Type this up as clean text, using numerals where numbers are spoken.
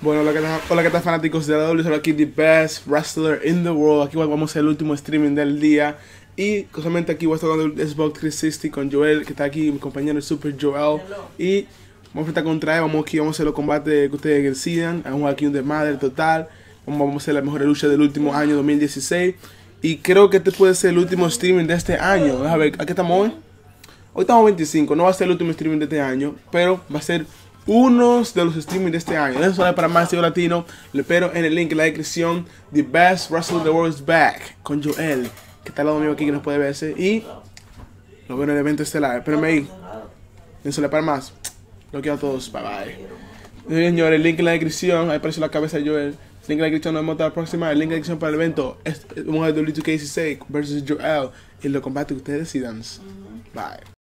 Bueno, hola que tal fanáticos de la W, solo aquí The Best Wrestler in the World. Aquí vamos a hacer el último streaming del día. Y casualmente aquí voy a estar dando el SBOK 360 con Joel, que está aquí, mi compañero el Super Joel. Y vamos a enfrentar contra él, vamos a hacer los combates que ustedes decidan. Vamos aquí un desmadre total. Vamos a hacer la mejor lucha del último año, 2016. Y creo que este puede ser el último streaming de este año. A ver, ¿a qué estamos hoy? Hoy estamos 25, no va a ser el último streaming de este año, pero va a ser unos de los streamings de este año. Eso es para más SEO latino. Le espero en el link en la descripción. The Best Wrestler in the World is back. Con Joel, que está al lado mío aquí, que nos puede verse. Y lo veo en el evento estelar. Espérenme ahí. Eso le para más. Lo quiero a todos. Bye bye. Señores, el link en la descripción. Ahí apareció la cabeza de Joel. El link en la descripción. Nos vemos hasta la próxima. El link en la descripción para el evento. Vamos a ver W2K16 versus Joel. Y lo combate que ustedes decidan. Bye.